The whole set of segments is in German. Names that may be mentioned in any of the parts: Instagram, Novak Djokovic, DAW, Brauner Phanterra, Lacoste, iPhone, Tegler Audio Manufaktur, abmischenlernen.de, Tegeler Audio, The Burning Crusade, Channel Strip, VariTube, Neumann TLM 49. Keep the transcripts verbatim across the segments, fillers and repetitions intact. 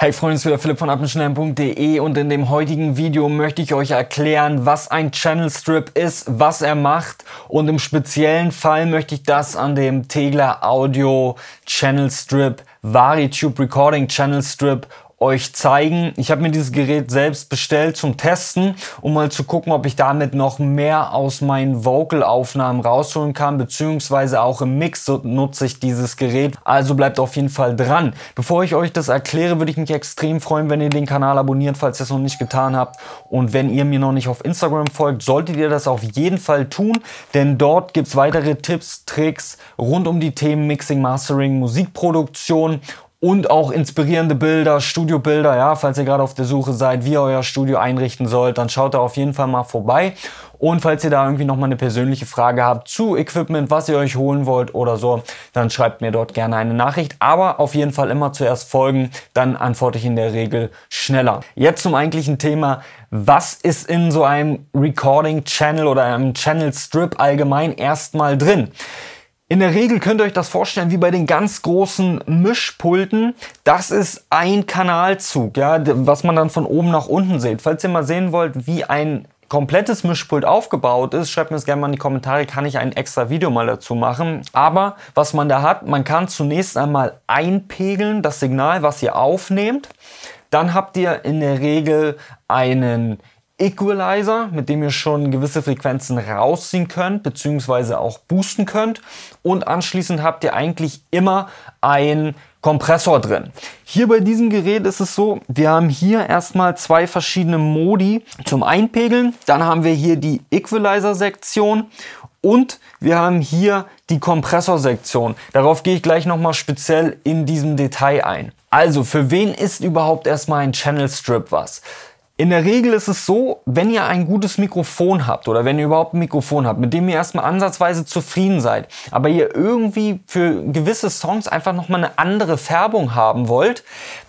Hey Freunde, es ist wieder Philipp von abmischenlernen punkt de und in dem heutigen Video möchte ich euch erklären, was ein Channel Strip ist, was er macht und im speziellen Fall möchte ich das an dem Tegler Audio Channel Strip, VariTube Recording Channel Strip euch zeigen. Ich habe mir dieses Gerät selbst bestellt zum Testen, um mal zu gucken, ob ich damit noch mehr aus meinen Vocal-Aufnahmen rausholen kann, beziehungsweise auch im Mix nutze ich dieses Gerät. Also bleibt auf jeden Fall dran. Bevor ich euch das erkläre, würde ich mich extrem freuen, wenn ihr den Kanal abonniert, falls ihr es noch nicht getan habt. Und wenn ihr mir noch nicht auf Instagram folgt, solltet ihr das auf jeden Fall tun, denn dort gibt es weitere Tipps, Tricks rund um die Themen Mixing, Mastering, Musikproduktion und auch inspirierende Bilder, Studiobilder, ja, falls ihr gerade auf der Suche seid, wie ihr euer Studio einrichten sollt, dann schaut da auf jeden Fall mal vorbei. Und falls ihr da irgendwie nochmal eine persönliche Frage habt zu Equipment, was ihr euch holen wollt oder so, dann schreibt mir dort gerne eine Nachricht. Aber auf jeden Fall immer zuerst folgen, dann antworte ich in der Regel schneller. Jetzt zum eigentlichen Thema. Was ist in so einem Recording Channel oder einem Channel Strip allgemein erstmal drin? In der Regel könnt ihr euch das vorstellen wie bei den ganz großen Mischpulten. Das ist ein Kanalzug, ja, was man dann von oben nach unten sieht. Falls ihr mal sehen wollt, wie ein komplettes Mischpult aufgebaut ist, schreibt mir das gerne mal in die Kommentare, kann ich ein extra Video mal dazu machen. Aber was man da hat, man kann zunächst einmal einpegeln, das Signal, was ihr aufnehmt. Dann habt ihr in der Regel einen Equalizer, mit dem ihr schon gewisse Frequenzen rausziehen könnt, beziehungsweise auch boosten könnt. Und anschließend habt ihr eigentlich immer einen Kompressor drin. Hier bei diesem Gerät ist es so, wir haben hier erstmal zwei verschiedene Modi zum Einpegeln. Dann haben wir hier die Equalizer-Sektion und wir haben hier die Kompressorsektion. Darauf gehe ich gleich nochmal speziell in diesem Detail ein. Also, für wen ist überhaupt erstmal ein Channel Strip was? In der Regel ist es so, wenn ihr ein gutes Mikrofon habt oder wenn ihr überhaupt ein Mikrofon habt, mit dem ihr erstmal ansatzweise zufrieden seid, aber ihr irgendwie für gewisse Songs einfach nochmal eine andere Färbung haben wollt,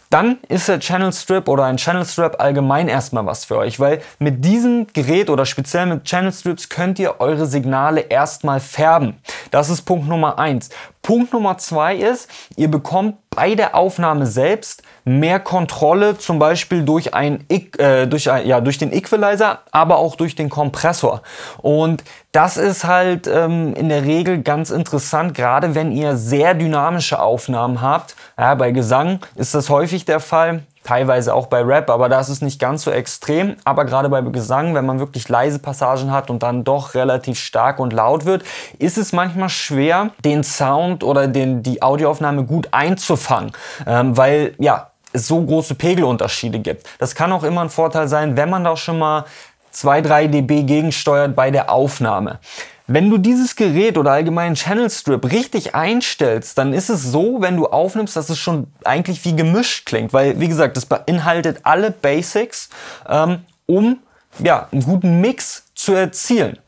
dann ist der Channel Strip oder ein Channel Strip allgemein erstmal was für euch, weil mit diesem Gerät oder speziell mit Channel Strips könnt ihr eure Signale erstmal färben. Das ist Punkt Nummer eins. Punkt Nummer zwei ist, ihr bekommt bei der Aufnahme selbst mehr Kontrolle, zum Beispiel durch, ein, äh, durch, ein, ja, durch den Equalizer, aber auch durch den Kompressor. Und das ist halt ähm, in der Regel ganz interessant, gerade wenn ihr sehr dynamische Aufnahmen habt. Ja, bei Gesang ist das häufig der Fall, teilweise auch bei Rap, aber das ist nicht ganz so extrem. Aber gerade bei Gesang, wenn man wirklich leise Passagen hat und dann doch relativ stark und laut wird, ist es manchmal schwer, den Sound oder den, die Audioaufnahme gut einzufangen, ähm, weil ja, es so große Pegelunterschiede gibt. Das kann auch immer ein Vorteil sein, wenn man da schon mal zwei bis drei dB gegensteuert bei der Aufnahme. Wenn du dieses Gerät oder allgemein Channel Strip richtig einstellst, dann ist es so, wenn du aufnimmst, dass es schon eigentlich wie gemischt klingt. Weil, wie gesagt, das beinhaltet alle Basics, ähm, um ja, einen guten Mix zu erzielen.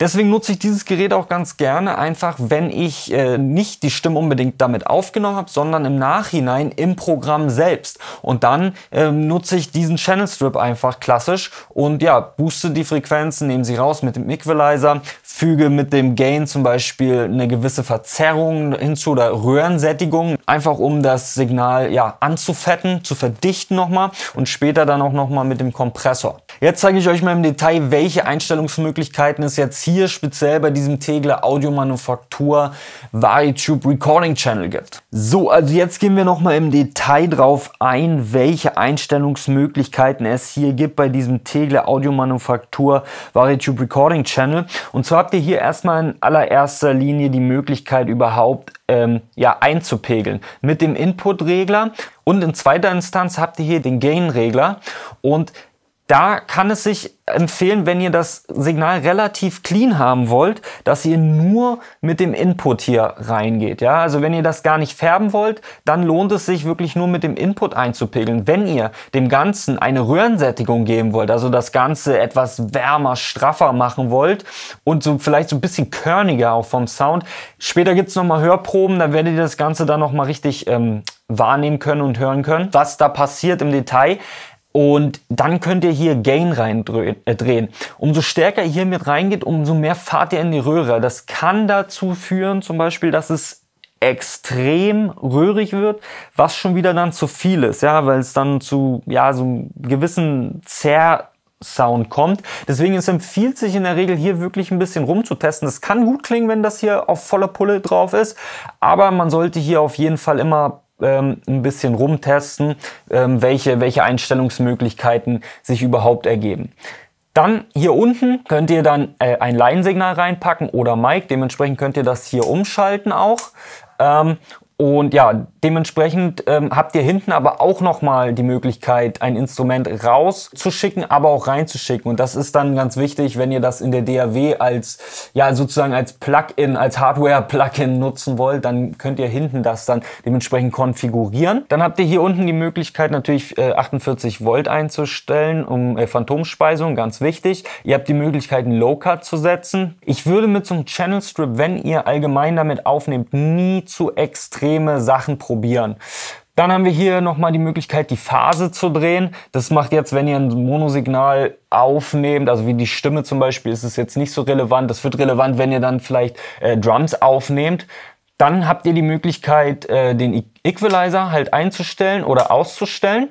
Deswegen nutze ich dieses Gerät auch ganz gerne, einfach wenn ich äh, nicht die Stimme unbedingt damit aufgenommen habe, sondern im Nachhinein im Programm selbst. Und dann ähm, nutze ich diesen Channel Strip einfach klassisch und ja, booste die Frequenzen, nehme sie raus mit dem Equalizer, füge mit dem Gain zum Beispiel eine gewisse Verzerrung hinzu oder Röhrensättigung, einfach um das Signal ja anzufetten, zu verdichten nochmal und später dann auch nochmal mit dem Kompressor. Jetzt zeige ich euch mal im Detail, welche Einstellungsmöglichkeiten es jetzt hier speziell bei diesem Tegler Audio Manufaktur VariTube Recording Channel gibt. So, also jetzt gehen wir nochmal im Detail drauf ein, welche Einstellungsmöglichkeiten es hier gibt bei diesem Tegler Audio Manufaktur VariTube Recording Channel. Und zwar habt ihr hier erstmal in allererster Linie die Möglichkeit überhaupt ähm, ja, einzupegeln mit dem Input-Regler und in zweiter Instanz habt ihr hier den Gain-Regler und da kann es sich empfehlen, wenn ihr das Signal relativ clean haben wollt, dass ihr nur mit dem Input hier reingeht. Ja? Also wenn ihr das gar nicht färben wollt, dann lohnt es sich wirklich nur mit dem Input einzupegeln. Wenn ihr dem Ganzen eine Röhrensättigung geben wollt, also das Ganze etwas wärmer, straffer machen wollt und so vielleicht so ein bisschen körniger auch vom Sound. Später gibt es nochmal Hörproben, dann werdet ihr das Ganze dann nochmal richtig ähm, wahrnehmen können und hören können, was da passiert im Detail. Und dann könnt ihr hier Gain reindrehen. Umso stärker ihr hier mit reingeht, umso mehr fahrt ihr in die Röhre. Das kann dazu führen, zum Beispiel, dass es extrem röhrig wird, was schon wieder dann zu viel ist, ja, weil es dann zu, ja, so einem gewissen Zerr-Sound kommt. Deswegen, es empfiehlt sich in der Regel hier wirklich ein bisschen rumzutesten. Das kann gut klingen, wenn das hier auf voller Pulle drauf ist, aber man sollte hier auf jeden Fall immer ähm, ein bisschen rumtesten, ähm, welche, welche Einstellungsmöglichkeiten sich überhaupt ergeben. Dann hier unten könnt ihr dann äh, ein Line-Signal reinpacken oder Mic. Dementsprechend könnt ihr das hier umschalten auch. Ähm, und ja, dementsprechend ähm, habt ihr hinten aber auch nochmal die Möglichkeit, ein Instrument rauszuschicken, aber auch reinzuschicken. Und das ist dann ganz wichtig, wenn ihr das in der D A W als, ja, sozusagen als Plugin, als Hardware-Plugin nutzen wollt, dann könnt ihr hinten das dann dementsprechend konfigurieren. Dann habt ihr hier unten die Möglichkeit, natürlich äh, achtundvierzig Volt einzustellen, um äh, Phantomspeisung, ganz wichtig. Ihr habt die Möglichkeit, einen Low-Cut zu setzen. Ich würde mit so einem Channel Strip, wenn ihr allgemein damit aufnehmt, nie zu extreme Sachen probieren. Probieren. Dann haben wir hier nochmal die Möglichkeit, die Phase zu drehen. Das macht jetzt, wenn ihr ein Monosignal aufnehmt, also wie die Stimme zum Beispiel, ist es jetzt nicht so relevant. Das wird relevant, wenn ihr dann vielleicht äh, Drums aufnehmt. Dann habt ihr die Möglichkeit, äh, den Equalizer halt einzustellen oder auszustellen.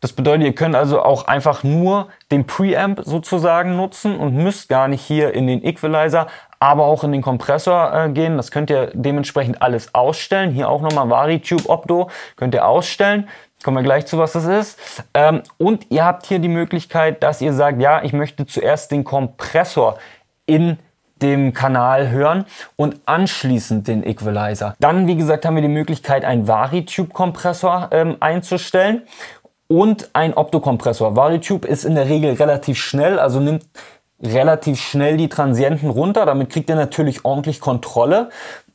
Das bedeutet, ihr könnt also auch einfach nur den Preamp sozusagen nutzen und müsst gar nicht hier in den Equalizer, aber auch in den Kompressor äh, gehen. Das könnt ihr dementsprechend alles ausstellen. Hier auch nochmal VariTube Opto könnt ihr ausstellen. Kommen wir gleich zu, was das ist. Ähm, und ihr habt hier die Möglichkeit, dass ihr sagt, ja, ich möchte zuerst den Kompressor in dem Kanal hören und anschließend den Equalizer. Dann, wie gesagt, haben wir die Möglichkeit, einen VariTube-Kompressor ähm, einzustellen und einen Opto-Kompressor. VariTube ist in der Regel relativ schnell, also nimmt relativ schnell die Transienten runter, damit kriegt ihr natürlich ordentlich Kontrolle.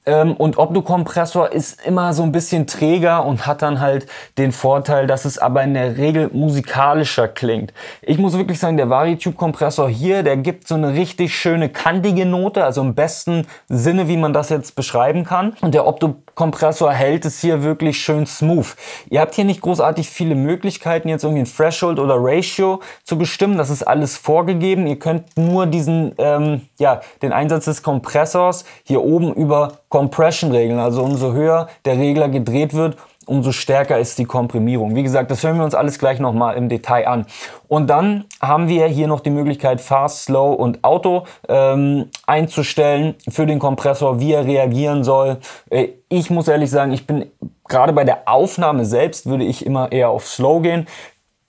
Und Opto-Kompressor ist immer so ein bisschen träger und hat dann halt den Vorteil, dass es aber in der Regel musikalischer klingt. Ich muss wirklich sagen, der VariTube-Kompressor hier, der gibt so eine richtig schöne kantige Note, also im besten Sinne, wie man das jetzt beschreiben kann. Und der Opto-Kompressor hält es hier wirklich schön smooth. Ihr habt hier nicht großartig viele Möglichkeiten, jetzt irgendwie ein Threshold oder Ratio zu bestimmen. Das ist alles vorgegeben. Ihr könnt nur diesen, ähm, ja, den Einsatz des Kompressors hier oben über Compression-Regeln, also umso höher der Regler gedreht wird, umso stärker ist die Komprimierung. Wie gesagt, das hören wir uns alles gleich nochmal im Detail an. Und dann haben wir hier noch die Möglichkeit, Fast, Slow und Auto ähm, einzustellen für den Kompressor, wie er reagieren soll. Äh, ich muss ehrlich sagen, ich bin gerade bei der Aufnahme selbst, würde ich immer eher auf Slow gehen,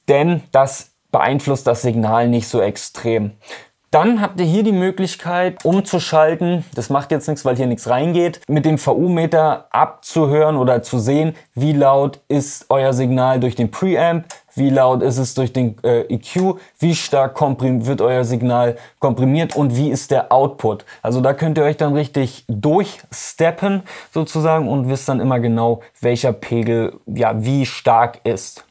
denn das beeinflusst das Signal nicht so extrem. Dann habt ihr hier die Möglichkeit, umzuschalten, das macht jetzt nichts, weil hier nichts reingeht, mit dem V U-Meter abzuhören oder zu sehen, wie laut ist euer Signal durch den Preamp, wie laut ist es durch den äh, E Q, wie stark wird euer Signal komprimiert und wie ist der Output. Also da könnt ihr euch dann richtig durchsteppen sozusagen und wisst dann immer genau, welcher Pegel ja wie stark ist.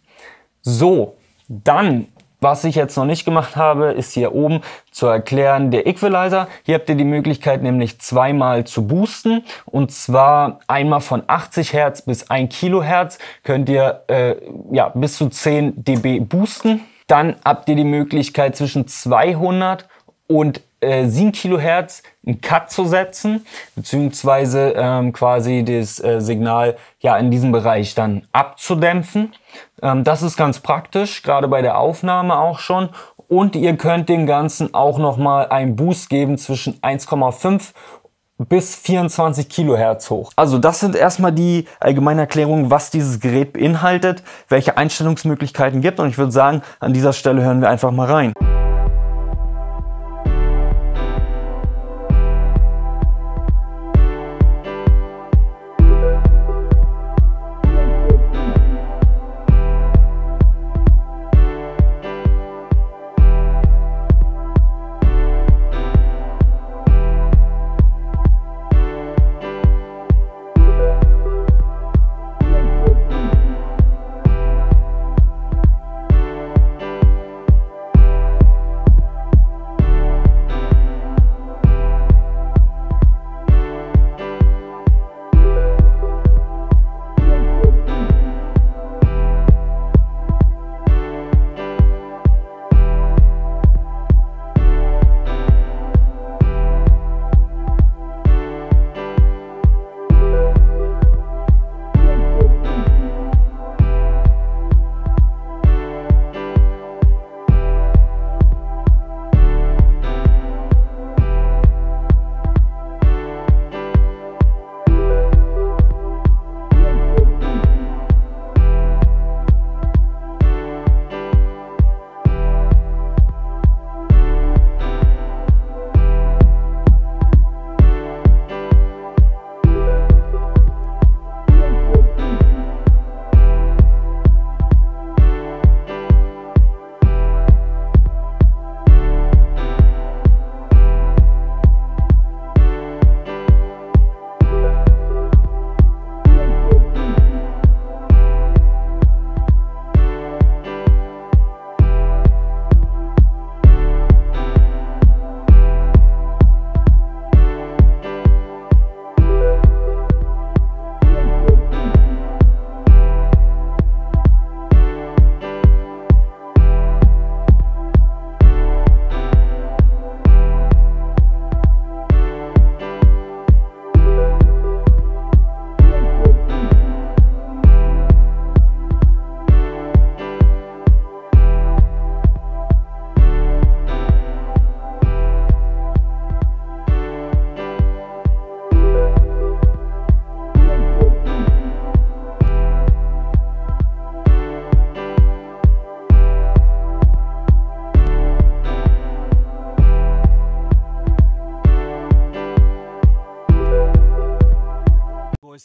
So, dann... Was ich jetzt noch nicht gemacht habe, ist hier oben zu erklären der Equalizer. Hier habt ihr die Möglichkeit, nämlich zweimal zu boosten. Und zwar einmal von achtzig Hertz bis ein Kilohertz könnt ihr äh, ja, bis zu zehn Dezibel boosten. Dann habt ihr die Möglichkeit, zwischen zweihundert und äh, sieben Kilohertz einen Cut zu setzen, beziehungsweise ähm, quasi das äh, Signal ja in diesem Bereich dann abzudämpfen. Ähm, das ist ganz praktisch, gerade bei der Aufnahme auch schon. Und ihr könnt dem Ganzen auch nochmal einen Boost geben zwischen eins Komma fünf bis vierundzwanzig Kilohertz hoch. Also das sind erstmal die allgemeinen Erklärungen, was dieses Gerät beinhaltet, welche Einstellungsmöglichkeiten gibt. Und ich würde sagen, an dieser Stelle hören wir einfach mal rein.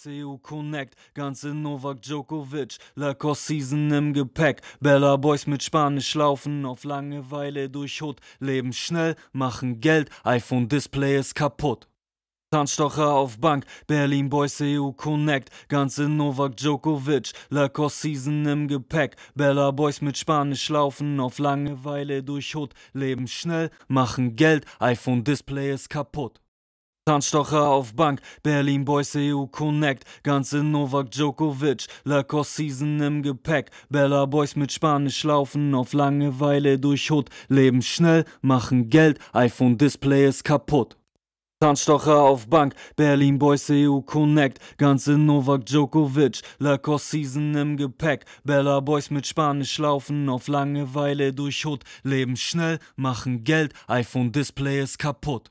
C U Connect, ganze Novak Djokovic, Lacoste Season im Gepäck, Bella Boys mit Spanisch laufen auf Langeweile durch Hut, leben schnell, machen Geld, iPhone Display ist kaputt. Zahnstocher auf Bank, Berlin Boys C U Connect, ganze Novak Djokovic, Lacoste Season im Gepäck, Bella Boys mit Spanisch laufen auf Langeweile durch Hut, leben schnell, machen Geld, iPhone Display ist kaputt. Zahnstocher auf Bank, Berlin Boys C U Connect, ganze Novak Djokovic, Lacoste Season im Gepäck, Bella Boys mit Spanisch laufen auf Langeweile durch Hut, leben schnell, machen Geld, iPhone Display ist kaputt. Zahnstocher auf Bank, Berlin Boys C U Connect, ganze Novak Djokovic, Lacoste Season im Gepäck, Bella Boys mit Spanisch laufen auf Langeweile durch Hut, leben schnell, machen Geld, iPhone Display ist kaputt.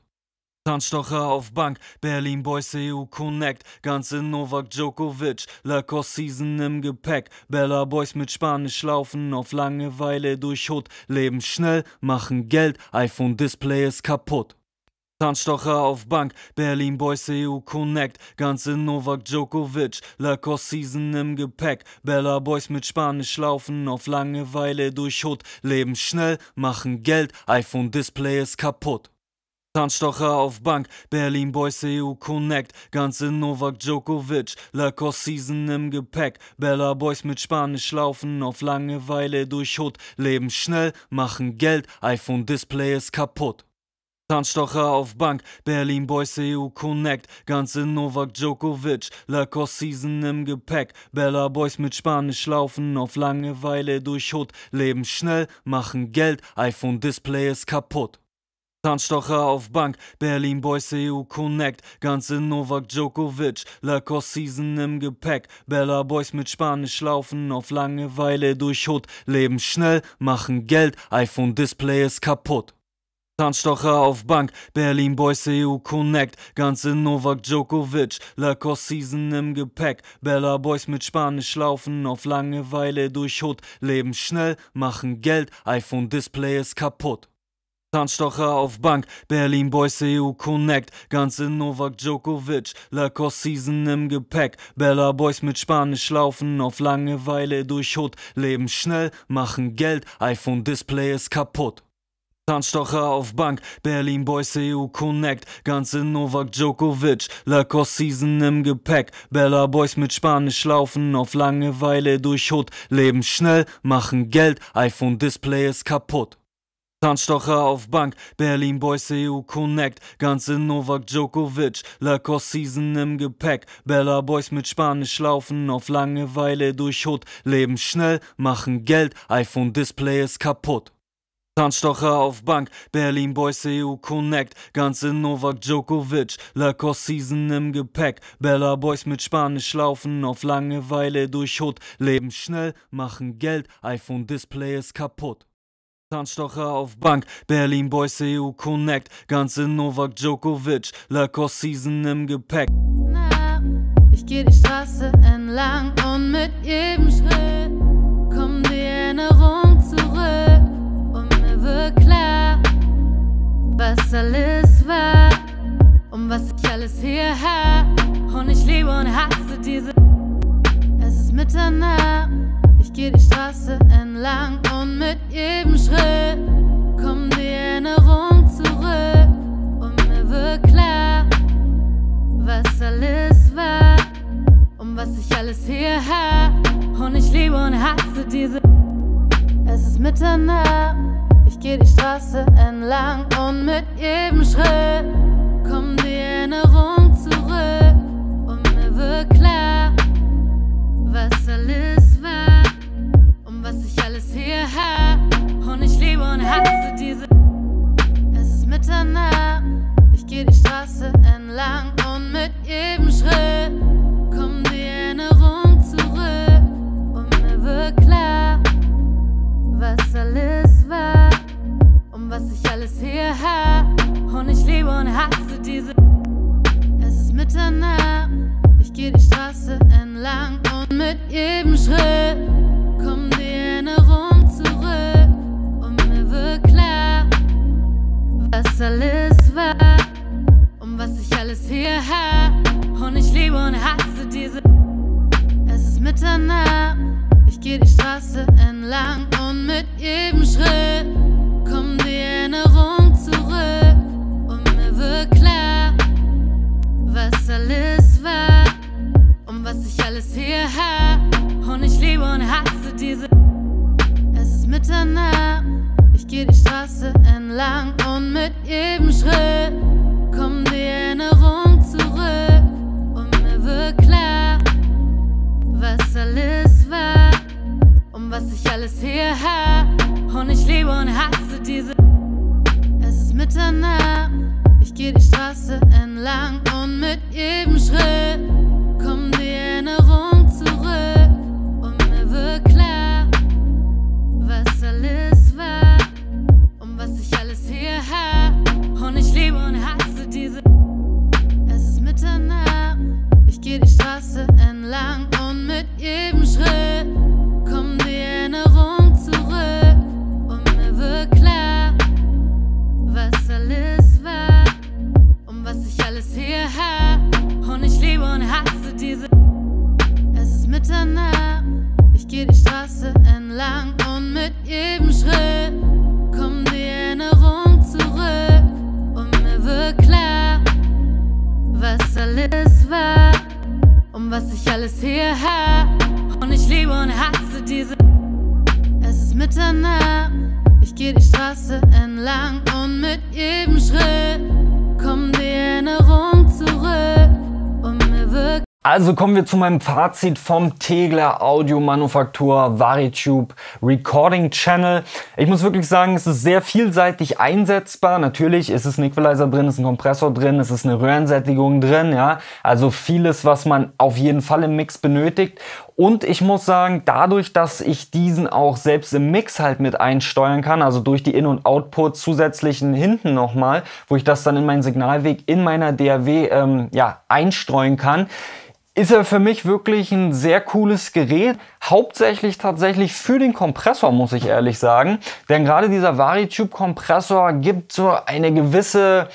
Zahnstocher auf Bank, Berlin Boys C U Connect, ganze Novak Djokovic, Lacoste Season im Gepäck, Bella Boys mit Spanisch laufen auf Langeweile durch Hut, leben schnell, machen Geld, iPhone Display ist kaputt. Zahnstocher auf Bank, Berlin Boys C U Connect, ganze Novak Djokovic, Lacoste Season im Gepäck, Bella Boys mit Spanisch laufen auf Langeweile durch Hut, leben schnell, machen Geld, iPhone Display ist kaputt. Zahnstocher auf Bank, Berlin Boys C U Connect, ganze Novak Djokovic, Lacoste Season im Gepäck, Bella Boys mit Spanisch laufen auf Langeweile durch Hut, leben schnell, machen Geld, iPhone Display ist kaputt. Zahnstocher auf Bank, Berlin Boys C U Connect, ganze Novak Djokovic, Lacoste Season im Gepäck, Bella Boys mit Spanisch laufen auf Langeweile durch Hut, leben schnell, machen Geld, iPhone Display ist kaputt. Zahnstocher auf Bank, Berlin Boys C U Connect, ganze Novak Djokovic, Lacoste Season im Gepäck, Bella Boys mit Spanisch laufen auf Langeweile durch Hut, leben schnell, machen Geld, iPhone Display ist kaputt. Zahnstocher auf Bank, Berlin Boys C U Connect, ganze Novak Djokovic, Lacoste Season im Gepäck, Bella Boys mit Spanisch laufen auf Langeweile durch Hut, leben schnell, machen Geld, iPhone Display ist kaputt. Zahnstocher auf Bank, Berlin Boys C U Connect, ganze Novak Djokovic, Lacoste Season im Gepäck, Bella Boys mit Spanisch laufen auf Langeweile durch Hut, leben schnell, machen Geld, iPhone Display ist kaputt. Zahnstocher auf Bank, Berlin Boys C U Connect, ganze Novak Djokovic, Lacoste Season im Gepäck, Bella Boys mit Spanisch laufen auf Langeweile durch Hut, leben schnell, machen Geld, iPhone Display ist kaputt. Zahnstocher auf Bank, Berlin Boys C U Connect, ganze Novak Djokovic, Lacoste Season im Gepäck, Bella Boys mit Spanisch laufen auf Langeweile durch Hut, leben schnell, machen Geld, iPhone Display ist kaputt. Zahnstocher auf Bank, Berlin Boys C U Connect, ganze Novak Djokovic, Lacoste Season im Gepäck, Bella Boys mit Spanisch laufen auf Langeweile durch Hut, leben schnell, machen Geld, iPhone Display ist kaputt. Zahnstocher auf Bank, Berlin Boys C U Connect, ganze Novak Djokovic, Lacoste Season im Gepäck. Na, ich geh die Straße entlang und mit jedem Schritt kommen die Erinnerungen zurück. Wird klar, was alles war und was ich alles hier hab. Und ich liebe und hasse diese. Es ist Mitternacht, ich geh die Straße entlang und mit jedem Schritt kommen die Erinnerungen zurück. Und mir wird klar, was alles war und was ich alles hier hab. Und ich liebe und hasse diese. Es ist Mitternacht. Ich geh die Straße entlang und mit jedem Schritt kommen die Erinnerungen zurück. Und mir wird klar, was alles war und was ich alles hier hab. Und ich liebe und hasse diese. Es ist Mitternacht, ich geh die Straße entlang und mit jedem Schritt kommen die Erinnerungen zurück. Und mir wird klar, was alles war und was ich alles hier hab. Und ich liebe und hasse diese. Es ist Mitternacht, ich geh die Straße entlang und mit jedem Schritt kommen die Erinnerungen zurück. Und mir wird klar, was alles war und was ich alles hier hab. Und ich liebe danach. Ich geh die Straße entlang und mit jedem Schritt kommt die Erinnerung zurück und mir wird klar, was alles war und was ich alles hier hab. Und ich liebe und hasse diese. Es ist Mitternacht. Ich geh die Straße entlang und mit jedem Schritt kommt die Erinnerung zurück und mir wird klar, was alles war und was ich alles hier hab. Und ich liebe und hasse diese. Es ist Mitternacht. Ich geh die Straße entlang und mit jedem Schritt kommt die Erinnerung zurück und mir wird klar, was alles war und was ich alles hier hab. Und ich liebe und hasse diese. Es ist Mitternacht. Ich geh die Straße entlang und mit jedem Schritt kommt die Erinnerung zurück und mir wird klar, was alles war und was ich alles hier hab. Und ich liebe und hasse diese. Es ist Mitternacht. Ich geh die Straße entlang und mit jedem Schritt kommt die Erinnerung zurück und mir wird. Also kommen wir zu meinem Fazit vom Tegeler Audiomanufaktur VariTube Recording Channel. Ich muss wirklich sagen, es ist sehr vielseitig einsetzbar. Natürlich ist es ein Equalizer drin, ist ein Kompressor drin, es ist eine Röhrensättigung drin, ja. Also vieles, was man auf jeden Fall im Mix benötigt. Und ich muss sagen, dadurch, dass ich diesen auch selbst im Mix halt mit einsteuern kann, also durch die In- und Output zusätzlichen hinten nochmal, wo ich das dann in meinen Signalweg in meiner D A W ähm, ja, einstreuen kann, ist er für mich wirklich ein sehr cooles Gerät. Hauptsächlich tatsächlich für den Kompressor, muss ich ehrlich sagen. Denn gerade dieser VariTube-Kompressor gibt so eine gewisse...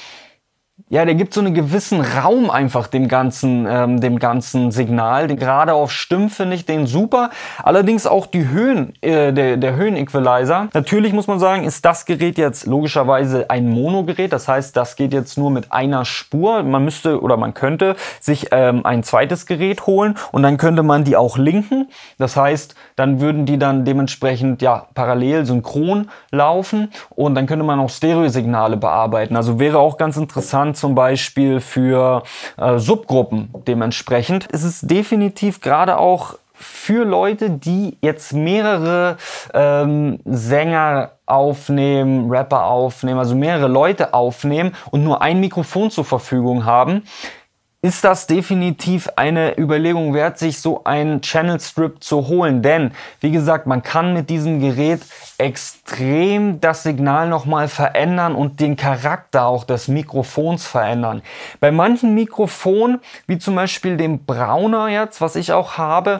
Ja, der gibt so einen gewissen Raum einfach dem ganzen, ähm, dem ganzen Signal. Gerade auf Stimmen finde ich den super. Allerdings auch die Höhen, äh, der, der Höhen-Equalizer. Natürlich muss man sagen, ist das Gerät jetzt logischerweise ein Mono-Gerät. Das heißt, das geht jetzt nur mit einer Spur. Man müsste oder man könnte sich ähm, ein zweites Gerät holen und dann könnte man die auch linken. Das heißt, dann würden die dann dementsprechend ja parallel synchron laufen und dann könnte man auch Stereosignale bearbeiten. Also wäre auch ganz interessant, zum Beispiel für äh, Subgruppen dementsprechend. Es ist definitiv gerade auch für Leute, die jetzt mehrere ähm, Sänger aufnehmen, Rapper aufnehmen, also mehrere Leute aufnehmen und nur ein Mikrofon zur Verfügung haben, ist das definitiv eine Überlegung wert, sich so einen Channel Strip zu holen. Denn, wie gesagt, man kann mit diesem Gerät extrem das Signal nochmal verändern und den Charakter auch des Mikrofons verändern. Bei manchen Mikrofonen, wie zum Beispiel dem Brauner jetzt, was ich auch habe,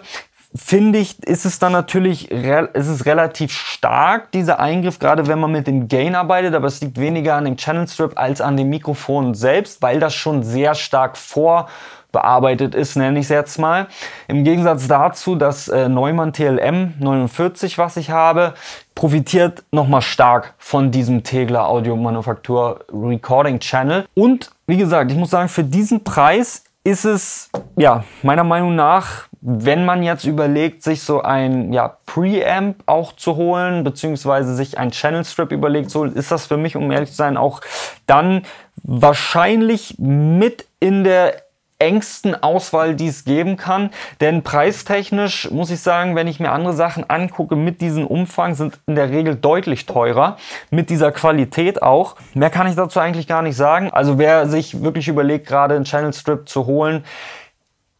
finde ich, ist es dann natürlich, ist es relativ stark, dieser Eingriff, gerade wenn man mit dem Gain arbeitet, aber es liegt weniger an dem Channel Strip als an dem Mikrofon selbst, weil das schon sehr stark vorbearbeitet ist, nenne ich es jetzt mal. Im Gegensatz dazu, das äh, Neumann T L M neunundvierzig, was ich habe, profitiert nochmal stark von diesem Tegeler Audiomanufaktur Recording Channel. Und wie gesagt, ich muss sagen, für diesen Preis ist es, ja, meiner Meinung nach, wenn man jetzt überlegt, sich so ein ja, Preamp auch zu holen, beziehungsweise sich ein Channel Strip überlegt, so ist das für mich, um ehrlich zu sein, auch dann wahrscheinlich mit in der engsten Auswahl, die es geben kann. Denn preistechnisch muss ich sagen, wenn ich mir andere Sachen angucke mit diesem Umfang, sind in der Regel deutlich teurer. Mit dieser Qualität auch. Mehr kann ich dazu eigentlich gar nicht sagen. Also wer sich wirklich überlegt, gerade einen Channel Strip zu holen,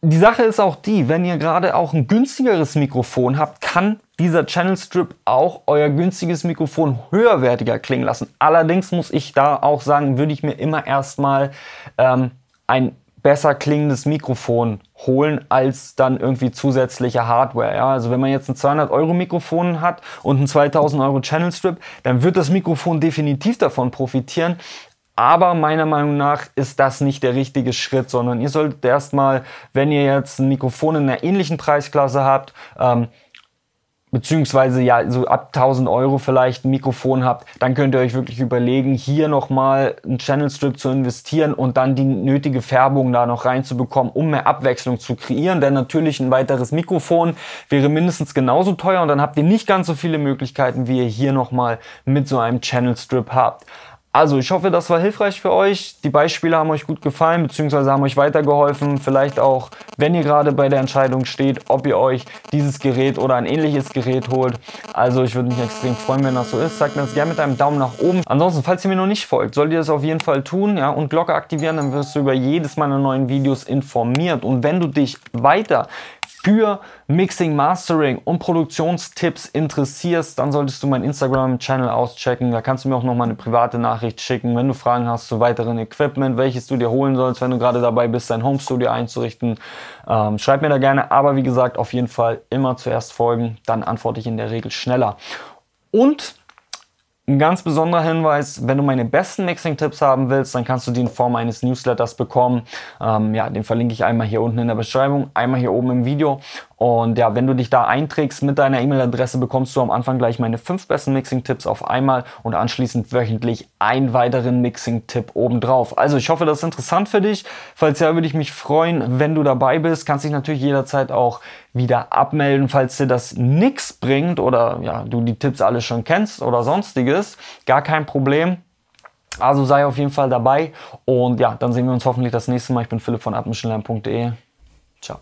die Sache ist auch die, wenn ihr gerade auch ein günstigeres Mikrofon habt, kann dieser Channel Strip auch euer günstiges Mikrofon höherwertiger klingen lassen. Allerdings muss ich da auch sagen, würde ich mir immer erstmal ähm, ein besser klingendes Mikrofon holen als dann irgendwie zusätzliche Hardware. Ja? Also wenn man jetzt ein zweihundert Euro Mikrofon hat und ein zweitausend Euro Channel Strip, dann wird das Mikrofon definitiv davon profitieren. Aber meiner Meinung nach ist das nicht der richtige Schritt, sondern ihr solltet erstmal, wenn ihr jetzt ein Mikrofon in einer ähnlichen Preisklasse habt, ähm, beziehungsweise ja so ab tausend Euro vielleicht ein Mikrofon habt, dann könnt ihr euch wirklich überlegen, hier nochmal einen Channel Strip zu investieren und dann die nötige Färbung da noch reinzubekommen, um mehr Abwechslung zu kreieren. Denn natürlich ein weiteres Mikrofon wäre mindestens genauso teuer und dann habt ihr nicht ganz so viele Möglichkeiten, wie ihr hier nochmal mit so einem Channel Strip habt. Also ich hoffe, das war hilfreich für euch. Die Beispiele haben euch gut gefallen bzw. haben euch weitergeholfen. Vielleicht auch, wenn ihr gerade bei der Entscheidung steht, ob ihr euch dieses Gerät oder ein ähnliches Gerät holt. Also ich würde mich extrem freuen, wenn das so ist. Sagt mir das gerne mit einem Daumen nach oben. Ansonsten, falls ihr mir noch nicht folgt, solltet ihr das auf jeden Fall tun, ja, und Glocke aktivieren, dann wirst du über jedes meiner neuen Videos informiert. Und wenn du dich weiter für Mixing, Mastering und Produktionstipps interessierst, dann solltest du meinen Instagram-Channel auschecken. Da kannst du mir auch nochmal eine private Nachricht schicken, wenn du Fragen hast zu weiteren Equipment, welches du dir holen sollst, wenn du gerade dabei bist, dein Homestudio einzurichten. Ähm, schreib mir da gerne, aber wie gesagt, auf jeden Fall immer zuerst folgen, dann antworte ich in der Regel schneller. Und ein ganz besonderer Hinweis, wenn du meine besten Mixing-Tipps haben willst, dann kannst du die in Form eines Newsletters bekommen. Ähm, ja, den verlinke ich einmal hier unten in der Beschreibung, einmal hier oben im Video. Und ja, wenn du dich da einträgst mit deiner E-Mail-Adresse, bekommst du am Anfang gleich meine fünf besten Mixing-Tipps auf einmal und anschließend wöchentlich einen weiteren Mixing-Tipp obendrauf. Also ich hoffe, das ist interessant für dich. Falls ja, würde ich mich freuen, wenn du dabei bist. Kannst dich natürlich jederzeit auch wieder abmelden, falls dir das nichts bringt oder ja, du die Tipps alle schon kennst oder sonstiges. Gar kein Problem. Also sei auf jeden Fall dabei. Und ja, dann sehen wir uns hoffentlich das nächste Mal. Ich bin Philipp von abmischenlernen punkt de. Ciao.